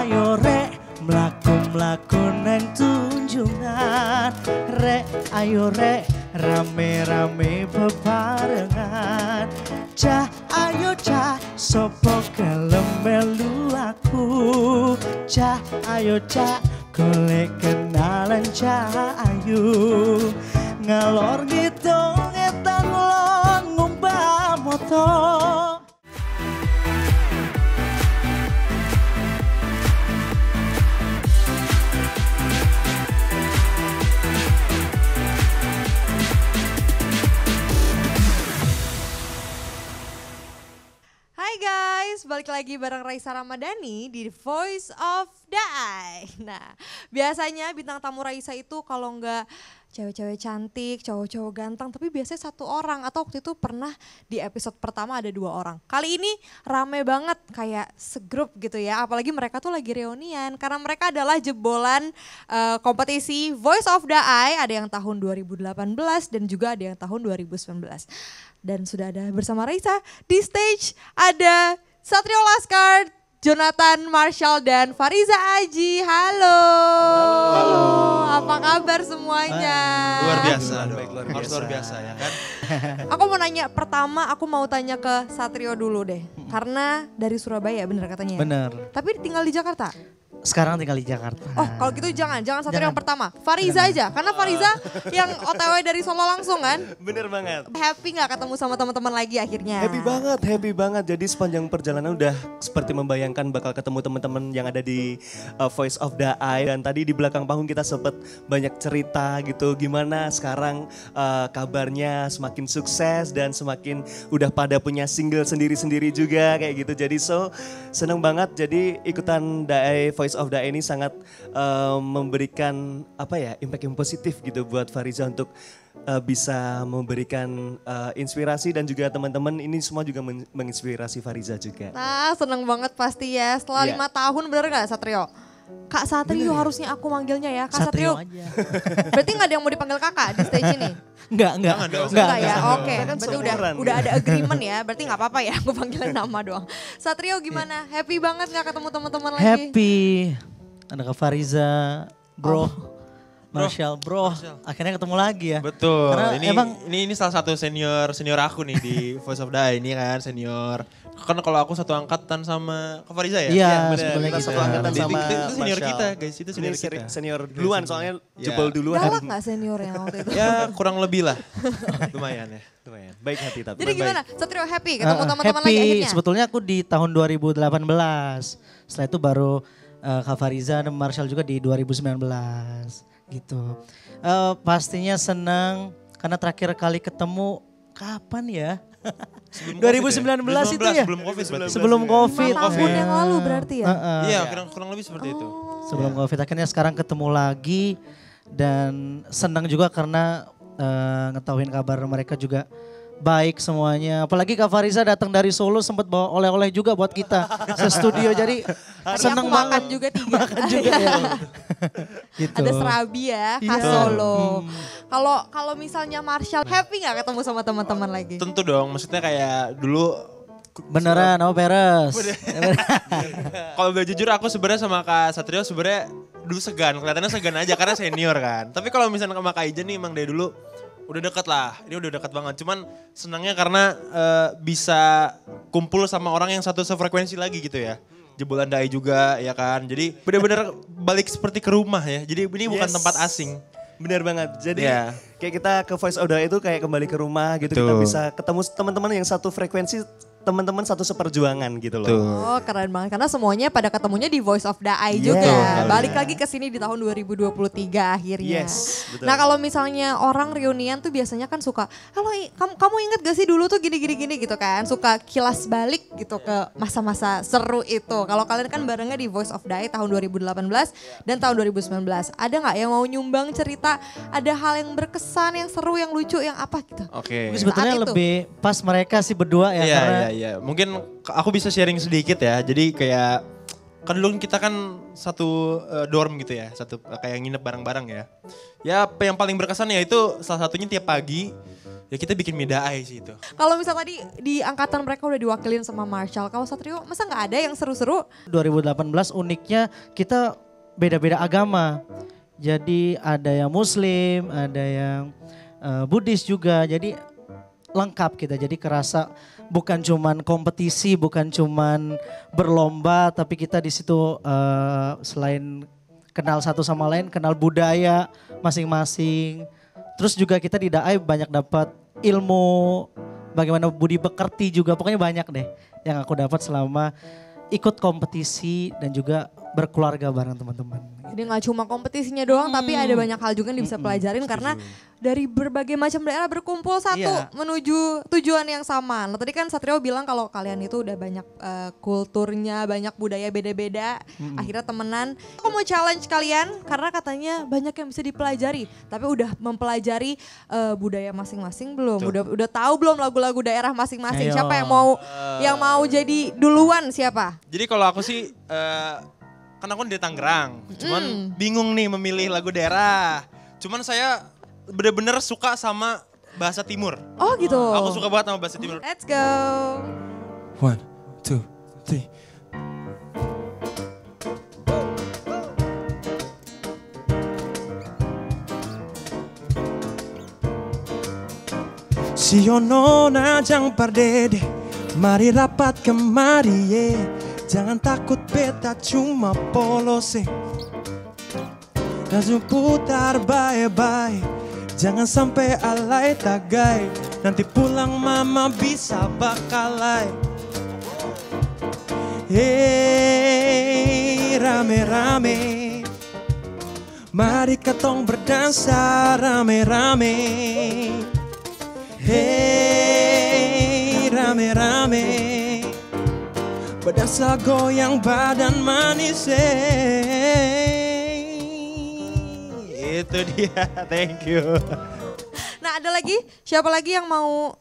ayo rek mlaku-mlaku nang tunjungan, rek ayo rek rame-rame bebarengan. Cah ayo cah sopo gelem melu aku, cah ayo cah golek kenalan cah ayo. Ngalor ngitung etan lon ngumbah motor. Hai guys, balik lagi bareng Raisa Ramadhani di Voice of DAAI. Nah, biasanya bintang tamu Raisa itu kalau nggak cewek-cewek cantik, cowok-cowok ganteng, tapi biasanya satu orang, atau waktu itu pernah di episode pertama ada dua orang. Kali ini rame banget kayak segrup gitu ya, apalagi mereka tuh lagi reunian karena mereka adalah jebolan kompetisi Voice of DAAI, ada yang tahun 2018 dan juga ada yang tahun 2019. Dan sudah ada bersama Raisa di stage ada Satrio Laskar, Jonathan Marshall dan Fariza Aji. Halo. Halo. Apa kabar semuanya? Luar biasa, harus luar biasa ya kan? Aku mau nanya, pertama aku mau tanya ke Satrio dulu deh. Karena dari Surabaya bener katanya? Bener. Tapi tinggal di Jakarta? Sekarang tinggal di Jakarta. Oh kalau gitu jangan Satrio yang pertama. Fariza aja, karena Fariza yang OTW dari Solo langsung kan? Bener banget. Happy gak ketemu sama teman-teman lagi akhirnya? Happy banget. Jadi sepanjang perjalanan udah seperti membayangkan bakal ketemu teman-teman yang ada di Voice of DAAI. Dan tadi di belakang panggung kita sempat banyak cerita gitu, gimana sekarang kabarnya semakin sukses dan semakin udah pada punya single sendiri-sendiri juga kayak gitu. Jadi so seneng banget, jadi ikutan DAAI, Voice of DAAI ini sangat memberikan apa ya, impact yang positif gitu buat Fariza untuk bisa memberikan inspirasi, dan juga teman-teman ini semua juga menginspirasi Fariza juga. Nah seneng banget pasti ya, setelah 5 tahun bener gak Satrio? Kak Satrio harusnya aku manggilnya ya, Kak Satrio. Aja. Berarti gak ada yang mau dipanggil kakak di stage ini? Enggak ya. Oke, berarti udah ada agreement ya. Berarti enggak apa-apa ya, aku panggilin nama doang. Satrio gimana? Happy banget gak ketemu teman-teman lagi? Happy, ada Kak Fariza, bro. Marshall bro, akhirnya ketemu lagi ya. Betul. Karena ini emang ini salah satu senior aku nih di Voice of DAAI ini kan, senior. Kan kalau aku satu angkatan sama Kak Fariza ya? Iya, sebenarnya kita satu angkatan sama itu senior Marshall. Kita guys, itu senior duluan soalnya jebol duluan. Galak gak seniornya waktu itu? Ya kurang lebih lah, lumayan. Baik hati tapi. Jadi gimana, Satrio happy ketemu teman-teman lagi akhirnya? Happy, sebetulnya aku di tahun 2018, setelah itu baru Kak Fariza dan Marshall juga di 2019. Gitu, pastinya senang karena terakhir kali ketemu kapan ya? 2019 itu ya? Sebelum COVID. 5 tahun yang lalu berarti ya? Iya, kurang lebih seperti itu. Sebelum COVID, akhirnya sekarang ketemu lagi dan senang juga karena ngetahuin kabar mereka juga baik semuanya. Apalagi Kak Fariza datang dari Solo sempat bawa oleh-oleh juga buat kita se-studio. Jadi seneng banget. Makan juga ya. Gitu. Ada serabi ya khas Solo. Kalau misalnya Marshall happy gak ketemu sama teman-teman lagi? Tentu dong, maksudnya kayak dulu. Beneran, aku peres. Kalau gue jujur aku sebenarnya sama Kak Satrio sebenarnya dulu segan. Kelihatannya segan aja karena senior kan. Tapi kalau misalnya sama Kak Ijen nih emang dari dulu udah deket lah, ini udah deket banget. Cuman senangnya karena bisa kumpul sama orang yang satu sefrekuensi lagi gitu ya. Jebolan DAAI juga ya kan. Jadi benar-benar balik seperti ke rumah ya. Jadi ini bukan tempat asing. Benar banget. Jadi kayak kita ke Voice of DAAI itu kayak kembali ke rumah gitu. Betul. Kita bisa ketemu teman-teman yang satu frekuensi, teman-teman satu seperjuangan gitu loh. Oh keren banget, karena semuanya pada ketemunya di Voice of DAAI juga. Balik lagi ke sini di tahun 2023 akhirnya. Yes, betul. Nah kalau misalnya orang reunian tuh biasanya kan suka, halo kamu inget gak sih dulu tuh gini gitu kan. Suka kilas balik gitu ke masa-masa seru itu. Kalau kalian kan barengnya di Voice of DAAI tahun 2018 dan tahun 2019. Ada gak yang mau nyumbang cerita, ada hal yang berkesan, yang seru, yang lucu, yang apa gitu? Oke. Sebetulnya lebih pas mereka sih berdua ya karena mungkin aku bisa sharing sedikit ya. Jadi kayak kan dulu kita kan satu dorm gitu ya, satu kayak nginep bareng-bareng ya. Ya yang paling berkesan ya itu salah satunya tiap pagi Ya kita bikin DAAI sih itu. Kalau misal tadi di angkatan mereka udah diwakilin sama Marshall. Kalau Satrio masa gak ada yang seru-seru? 2018 uniknya kita beda-beda agama. Jadi ada yang Muslim, ada yang Buddhis juga. Jadi lengkap kita, jadi kerasa bukan cuman kompetisi, bukan cuman berlomba. Tapi kita di situ selain kenal satu sama lain, kenal budaya masing-masing. Terus juga kita di DAAI banyak dapat ilmu, bagaimana budi pekerti juga. Pokoknya banyak deh yang aku dapat selama ikut kompetisi dan juga berkeluarga bareng teman-teman. Jadi gak cuma kompetisinya doang, tapi ada banyak hal juga yang bisa pelajarin. Karena dari berbagai macam daerah berkumpul satu menuju tujuan yang sama. Nah tadi kan Satrio bilang kalau kalian itu udah banyak kulturnya, banyak budaya beda-beda. Akhirnya temenan. Aku mau challenge kalian karena katanya banyak yang bisa dipelajari. Tapi udah mempelajari budaya masing-masing belum? Udah tahu belum lagu-lagu daerah masing-masing? Siapa yang mau jadi duluan siapa? Jadi kalau aku sih... Karena aku dari Tangerang, cuman bingung nih memilih lagu daerah. Cuman saya bener-bener suka sama bahasa timur. Oh gitu. Aku suka banget sama bahasa timur. Let's go. 1, 2, 3. Siono najang pardede, mari rapat kemari ye. Jangan takut beta cuma polose. Langsung putar bye-bye. Jangan sampai alay tagai. Nanti pulang mama bisa bakalai. Hey, rame-rame. Mari ketong berdansa rame-rame. Hey, rame-rame. Berdansa goyang badan manis. Itu dia, thank you. Nah ada lagi, siapa lagi yang mau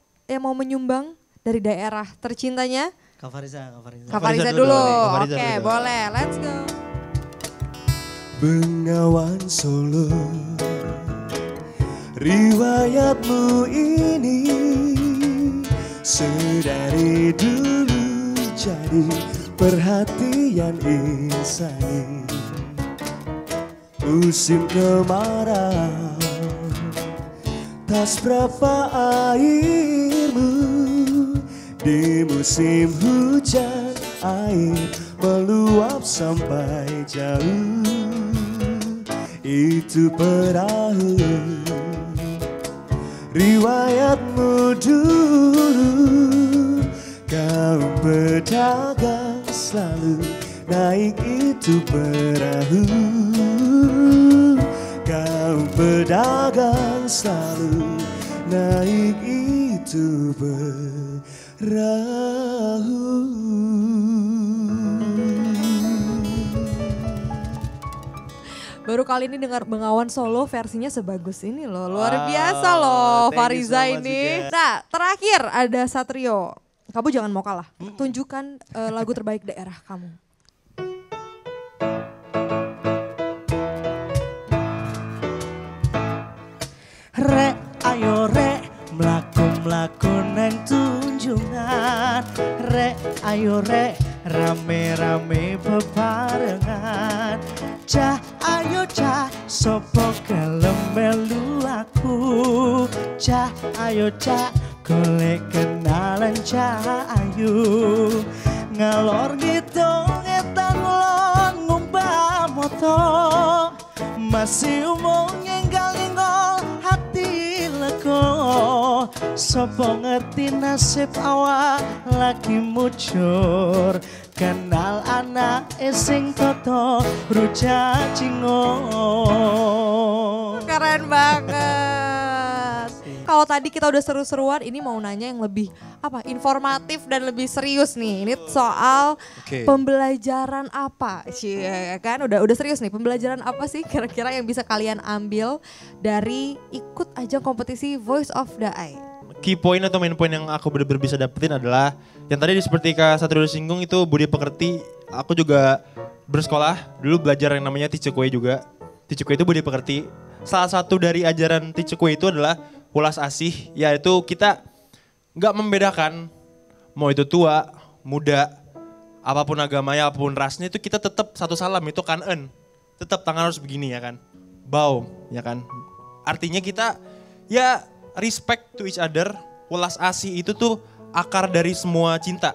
menyumbang dari daerah tercintanya? Kak Fariza dulu, oke boleh, let's go. Bengawan Solo, riwayatmu ini sedari dulu jadi perhatian insani. Musim kemarau, tas berapa airmu. Di musim hujan air meluap sampai jauh. Itu perahu riwayatmu dulu. Kau pedagang selalu naik itu perahu. Kau pedagang selalu naik itu perahu. Baru kali ini dengar Bengawan Solo versinya sebagus ini loh. Luar biasa loh Fariza ini. Nah terakhir ada Satrio. Kamu jangan mau kalah, tunjukkan lagu terbaik daerah kamu. Re, ayo re, melaku-melaku neng tunjungan. Re, ayo re, rame-rame bebarengan. Cah, ayo cah, sopo gelem melu aku. Cah, ayo cah, golek kenalan cahayu. Ngalor ngidung etan ngulon ngumbah moto. Masih umum ngenggal nginggol hati lego. Sopo ngerti nasib awak lagi mucur. Kenal anak esing toto rujak cingon. Keren banget. Kalau tadi kita udah seru-seruan, ini mau nanya yang lebih apa informatif dan lebih serius nih. Ini soal pembelajaran apa sih, kan? Udah serius nih. Pembelajaran apa sih kira-kira yang bisa kalian ambil dari ikut ajang kompetisi Voice of DAAI? Key point atau main point yang aku benar-benar bisa dapetin adalah yang tadi seperti Kak Satrio singgung itu budi pekerti. Aku juga bersekolah dulu belajar yang namanya Ticekwe juga. Ticekwe itu budi pekerti. Salah satu dari ajaran Ticekwe itu adalah Welas Asih, yaitu kita nggak membedakan mau itu tua, muda, apapun agamanya, apapun rasnya, itu kita tetap satu salam, itu kan en. Tetap tangan harus begini ya kan, bow ya kan. Artinya kita ya respect to each other, welas asih itu tuh akar dari semua cinta.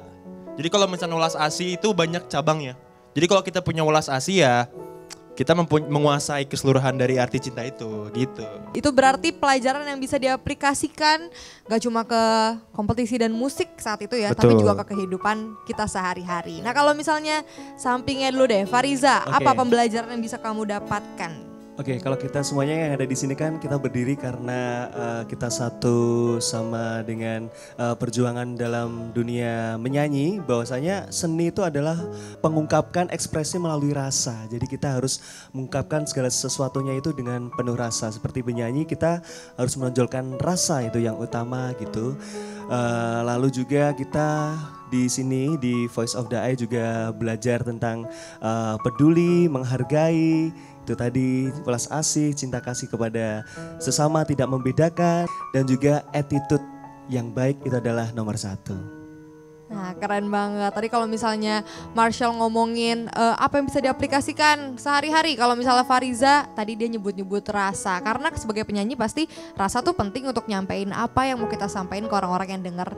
Jadi kalau misalnya welas asih itu banyak cabangnya. Jadi kalau kita punya welas asih ya kita menguasai keseluruhan dari arti cinta itu, gitu. Itu berarti pelajaran yang bisa diaplikasikan gak cuma ke kompetisi dan musik saat itu ya, betul, tapi juga ke kehidupan kita sehari-hari. Nah kalau misalnya sampingnya dulu deh, Fariza, okay, apa pembelajaran yang bisa kamu dapatkan? Oke, kalau kita semuanya yang ada di sini kan kita berdiri karena kita satu sama dengan perjuangan dalam dunia menyanyi. Bahwasanya seni itu adalah pengungkapkan ekspresi melalui rasa. Jadi kita harus mengungkapkan segala sesuatunya itu dengan penuh rasa. Seperti penyanyi kita harus menonjolkan rasa, itu yang utama gitu. Lalu juga kita di sini di Voice of DAAI juga belajar tentang peduli, menghargai. Itu tadi welas asih, cinta kasih kepada sesama, tidak membedakan, dan juga attitude yang baik itu adalah nomor satu. Nah keren banget, tadi kalau misalnya Marshall ngomongin apa yang bisa diaplikasikan sehari-hari. Kalau misalnya Fariza tadi dia nyebut-nyebut rasa, karena sebagai penyanyi pasti rasa tuh penting untuk nyampein apa yang mau kita sampaikan ke orang-orang yang denger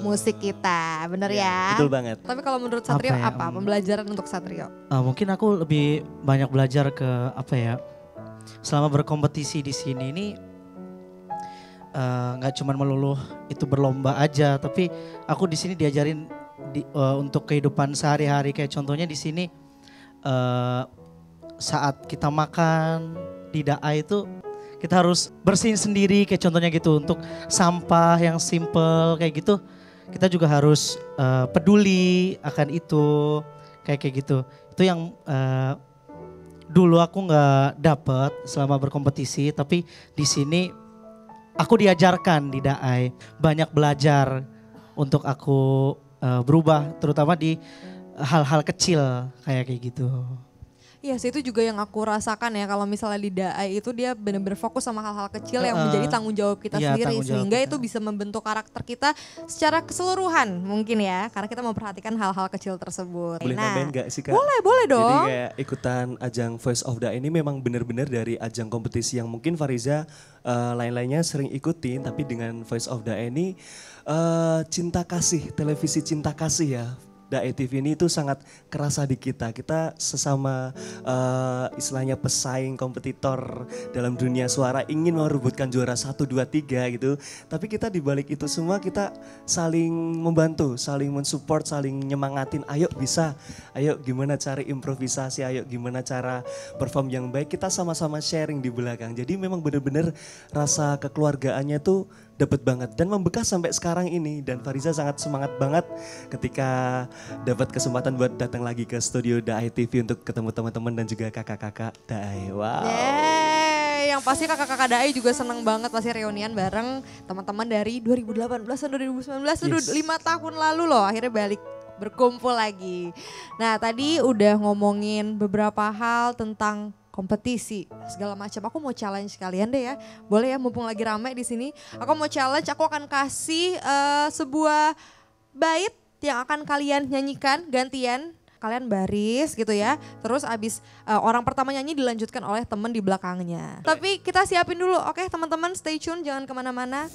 musik kita, bener ya? Betul banget. Tapi kalau menurut Satrio apa pembelajaran untuk Satrio? Mungkin aku lebih banyak belajar ke apa ya, selama berkompetisi di sini ini nggak cuma melulu itu berlomba aja, tapi aku di sini diajarin untuk kehidupan sehari-hari. Kayak contohnya di sini saat kita makan di DAAI itu kita harus bersihin sendiri, kayak contohnya gitu. Untuk sampah yang simple kayak gitu kita juga harus peduli akan itu, kayak gitu. Itu yang dulu aku nggak dapet selama berkompetisi, tapi di sini aku diajarkan di DAAI, banyak belajar untuk aku berubah, terutama di hal-hal kecil kayak gitu. Iya sih, itu juga yang aku rasakan ya, kalau misalnya di DAAI itu dia benar-benar fokus sama hal-hal kecil yang menjadi tanggung jawab kita sendiri. Sehingga itu bisa membentuk karakter kita secara keseluruhan mungkin ya, karena kita memperhatikan hal-hal kecil tersebut. Boleh nambahin gak sih Kak? Boleh, boleh dong. Jadi kayak ikutan ajang Voice of DAAI ini memang benar-benar dari ajang kompetisi yang mungkin Fariza lain-lainnya sering ikutin, tapi dengan Voice of DAAI ini cinta kasih, televisi cinta kasih ya. DAAI TV ini itu sangat kerasa di kita. Kita sesama istilahnya pesaing, kompetitor dalam dunia suara, ingin merebutkan juara 1, 2, 3 gitu. Tapi kita dibalik itu semua kita saling membantu, saling mensupport, saling nyemangatin. Ayo bisa, ayo gimana cari improvisasi, ayo gimana cara perform yang baik. Kita sama-sama sharing di belakang. Jadi memang benar-benar rasa kekeluargaannya tuh dapat banget dan membekas sampai sekarang ini. Dan Fariza sangat semangat banget ketika dapat kesempatan buat datang lagi ke studio DAAI TV untuk ketemu teman-teman dan juga kakak-kakak DAAI. Wow. Yeay, yang pasti kakak-kakak DAAI juga seneng banget pasti reunian bareng teman-teman dari 2018 dan 2019, yes. 5 tahun lalu loh akhirnya balik berkumpul lagi. Nah tadi udah ngomongin beberapa hal tentang kompetisi segala macam. Aku mau challenge kalian deh ya. Boleh ya, mumpung lagi rame di sini. Aku mau challenge, aku akan kasih sebuah bait yang akan kalian nyanyikan gantian. Kalian baris gitu ya, terus abis orang pertama nyanyi dilanjutkan oleh temen di belakangnya. Tapi kita siapin dulu, oke teman-teman, stay tune, jangan kemana-mana.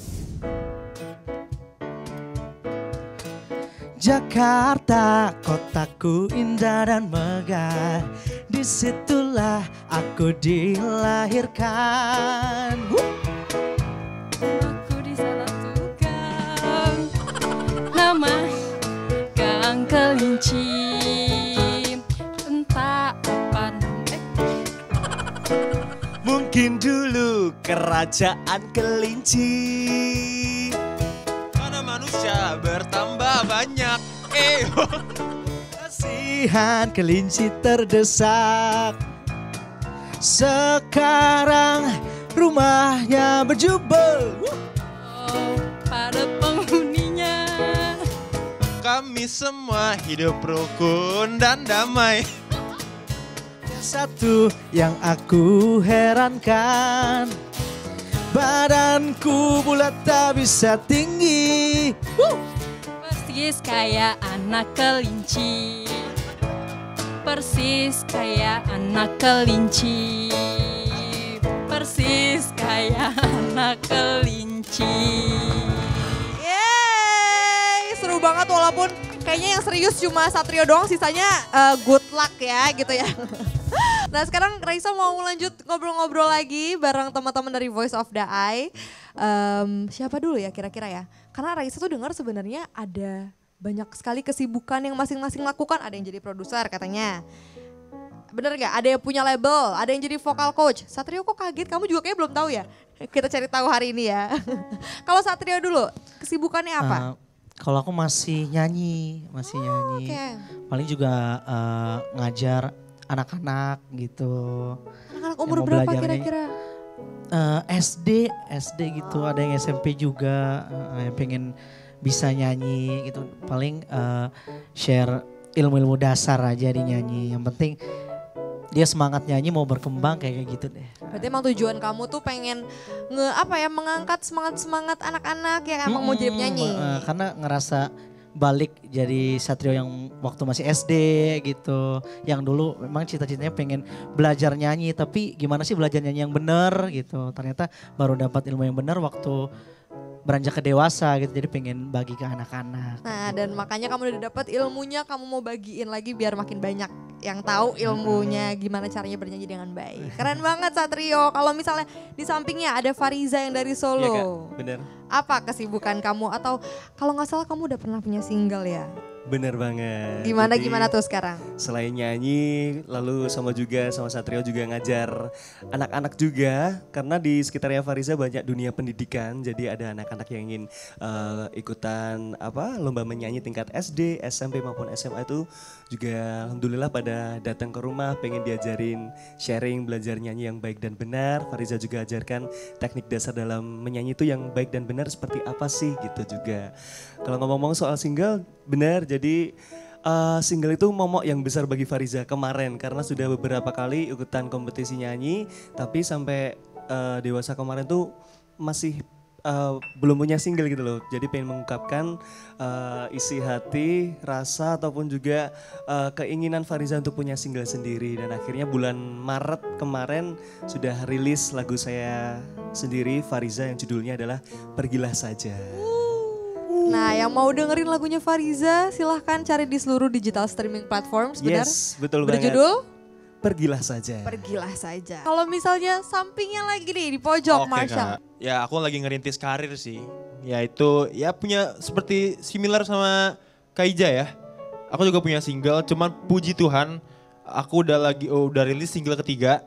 Jakarta, kotaku indah dan megah, disitulah aku dilahirkan. Aku disatukan nama kang kelinci, entah apa mungkin dulu kerajaan kelinci. Manusia bertambah banyak, kasihan kelinci terdesak. Sekarang rumahnya berjubel, pada penghuninya. Kami semua hidup rukun dan damai. Satu yang aku herankan, Badanku bulat tak bisa tinggi. Persis kayak anak kelinci. Persis kayak anak kelinci. Persis kayak anak kelinci. Yeay, seru banget walaupun kayaknya yang serius cuma Satrio doang, sisanya good luck ya gitu ya. Nah sekarang Raisa mau lanjut ngobrol-ngobrol lagi bareng teman-teman dari Voice of DAAI. Siapa dulu ya kira-kira ya? Karena Raisa tuh dengar sebenarnya ada banyak sekali kesibukan yang masing-masing lakukan. Ada yang jadi produser katanya. Bener gak? Ada yang punya label, ada yang jadi vokal coach. Satrio kok kaget? Kamu juga kayaknya belum tahu ya? Kita cari tahu hari ini ya. Kalau Satrio dulu, kesibukannya apa? Kalau aku masih nyanyi, Okay. Paling juga ngajar anak-anak gitu. Anak-anak umur berapa kira-kira? SD gitu, ada yang SMP juga, yang pengen bisa nyanyi gitu. Paling share ilmu-ilmu dasar aja di nyanyi, yang penting dia semangat nyanyi mau berkembang kayak gitu deh. Berarti emang tujuan kamu tuh pengen mengangkat semangat-semangat anak-anak yang emang mau jadi penyanyi. Karena ngerasa balik jadi Satrio yang waktu masih SD gitu. Yang dulu memang cita-citanya pengen belajar nyanyi, tapi gimana sih belajar nyanyi yang benar gitu. Ternyata baru dapat ilmu yang benar waktu beranjak ke dewasa gitu, jadi pengen bagi ke anak-anak. Nah dan makanya kamu udah dapat ilmunya, kamu mau bagiin lagi biar makin banyak yang tahu ilmunya gimana caranya bernyanyi dengan baik. Keren banget Satrio. Kalau misalnya di sampingnya ada Fariza yang dari Solo. Iya Kak, bener. Apa kesibukan kamu, atau kalau nggak salah kamu udah pernah punya single ya? Bener banget. Gimana tuh sekarang? Selain nyanyi, lalu sama Satrio juga ngajar anak-anak juga. Karena di sekitarnya Fariza banyak dunia pendidikan. Jadi ada anak-anak yang ingin ikutan lomba menyanyi tingkat SD, SMP maupun SMA itu juga alhamdulillah pada datang ke rumah pengen diajarin sharing, belajar nyanyi yang baik dan benar. Fariza juga ajarkan teknik dasar dalam menyanyi itu yang baik dan benar seperti apa sih gitu juga. Kalau ngomong-ngomong soal single, benar. Jadi single itu momok yang besar bagi Fariza kemarin karena sudah beberapa kali ikutan kompetisi nyanyi, tapi sampai dewasa kemarin tuh masih belum punya single gitu loh. Jadi pengen mengungkapkan isi hati, rasa ataupun juga keinginan Fariza untuk punya single sendiri. Dan akhirnya bulan Maret kemarin sudah rilis lagu saya sendiri Fariza yang judulnya adalah Pergilah Saja. Nah yang mau dengerin lagunya Fariza silahkan cari di seluruh digital streaming platform. Yes, betul banget. Berjudul? Pergilah Saja. Pergilah Saja. Kalau misalnya sampingnya lagi nih di pojok Marshall. Kak. Ya aku lagi ngerintis karir sih. Yaitu ya punya seperti similar sama Kaija ya. Aku juga punya single, cuman puji Tuhan aku udah rilis single ketiga.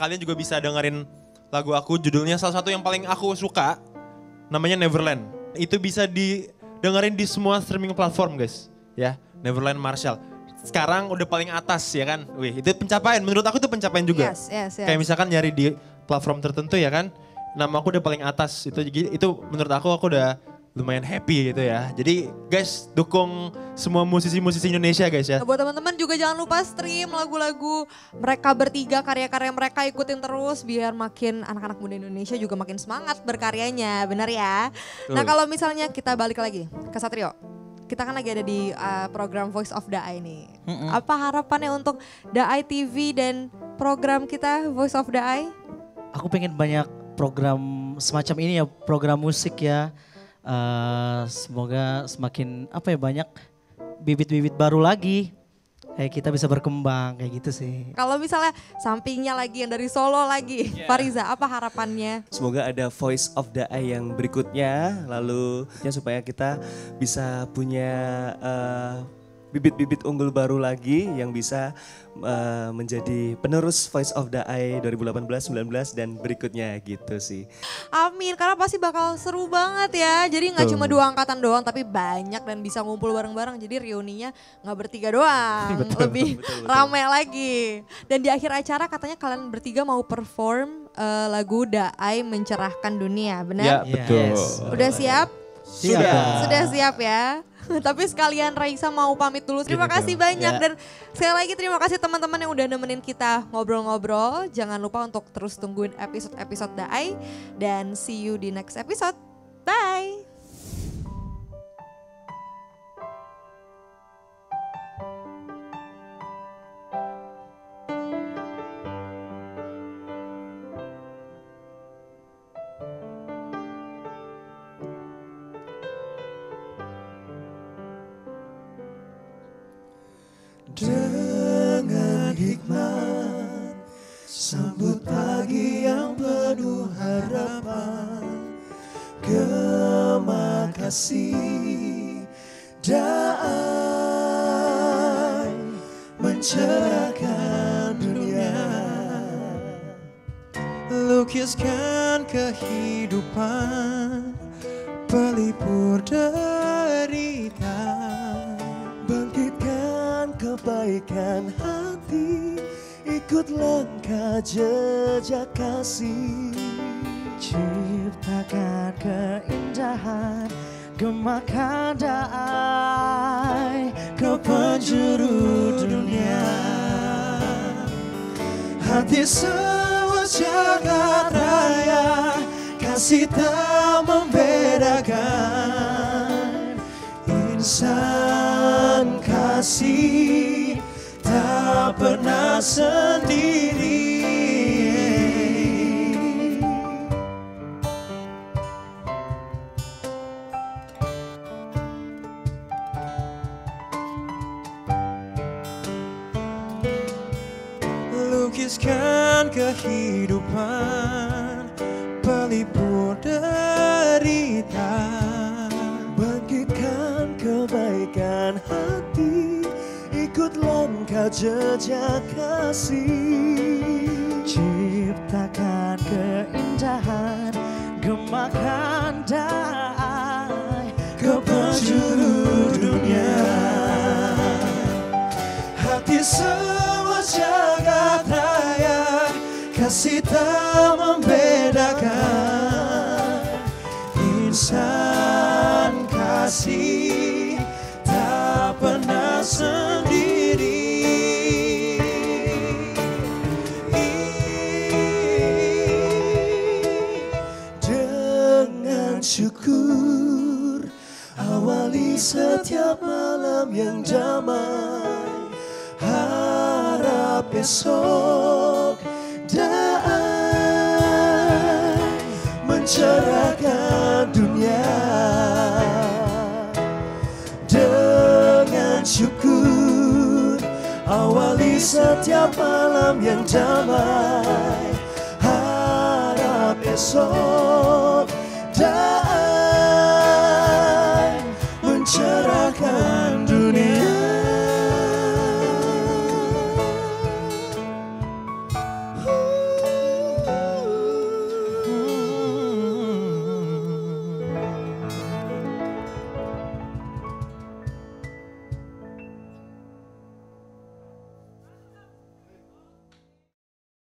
Kalian juga bisa dengerin lagu aku, judulnya salah satu yang paling aku suka namanya Neverland. Itu bisa didengerin di semua streaming platform guys. Ya, Neverland Marshall. Sekarang udah paling atas ya kan. Wih, itu pencapaian, menurut aku itu pencapaian juga. Yes. Kayak misalkan nyari di platform tertentu ya kan. Nama aku udah paling atas, itu menurut aku udah lumayan happy gitu ya. Jadi guys dukung semua musisi-musisi Indonesia guys ya. Nah, buat teman-teman juga jangan lupa stream lagu-lagu mereka bertiga, karya-karya mereka, ikutin terus biar makin anak-anak muda Indonesia juga makin semangat berkaryanya, benar ya. Nah kalau misalnya kita balik lagi ke Satrio, kita kan lagi ada di program Voice of DAAI ini. Apa harapannya untuk DAAI TV dan program kita Voice of DAAI? Aku pengen banyak program semacam ini ya, program musik ya. Semoga semakin banyak bibit-bibit baru lagi kayak kita bisa berkembang kayak gitu sih. Kalau misalnya sampingnya lagi yang dari Solo lagi, Fariza apa harapannya? Semoga ada Voice of DAAI yang berikutnya, lalu ya supaya kita bisa punya bibit-bibit unggul baru lagi yang bisa menjadi penerus Voice of DAAI 2018, 19 dan berikutnya gitu sih. Amin, karena pasti bakal seru banget ya. Jadi gak cuma dua angkatan doang tapi banyak, dan bisa ngumpul bareng-bareng. Jadi reuninya gak bertiga doang, betul, ramai lagi. Dan di akhir acara katanya kalian bertiga mau perform lagu DAAI Mencerahkan Dunia, benar? Ya betul. Yes. Udah siap? Sudah siap ya. Tapi sekalian Raisa mau pamit dulu. Terima kasih banyak dan sekali lagi terima kasih teman-teman yang udah nemenin kita ngobrol-ngobrol. Jangan lupa untuk terus tungguin episode-episode DAAI dan see you di next episode. Bye. Dengan hikmat, sambut pagi yang penuh harapan. Terima kasih DAAI mencerahkan dunia. Lukiskan kehidupan pelipur derita. Kebaikan hati, ikut langkah jejak kasih. Ciptakan keindahan, gemakan DAAI ke penjuru dunia. Hati semua jagat raya, kasih tak membedakan insan. Kasih tak pernah sendiri. Lukiskan kehidupan pelipur derita. Bangkitkan kebaikan hati, ikut langkah jejak kasih. Ciptakan keindahan, gemakan DAAI ke penjuru dunia. Hati semua jagat raya, kasih tak membedakan insan. Kasih tak pernah sendiri. Syukur awali setiap malam yang damai, harap besok DAAI mencerahkan dunia. Dengan syukur awali setiap malam yang damai, harap besok DAAI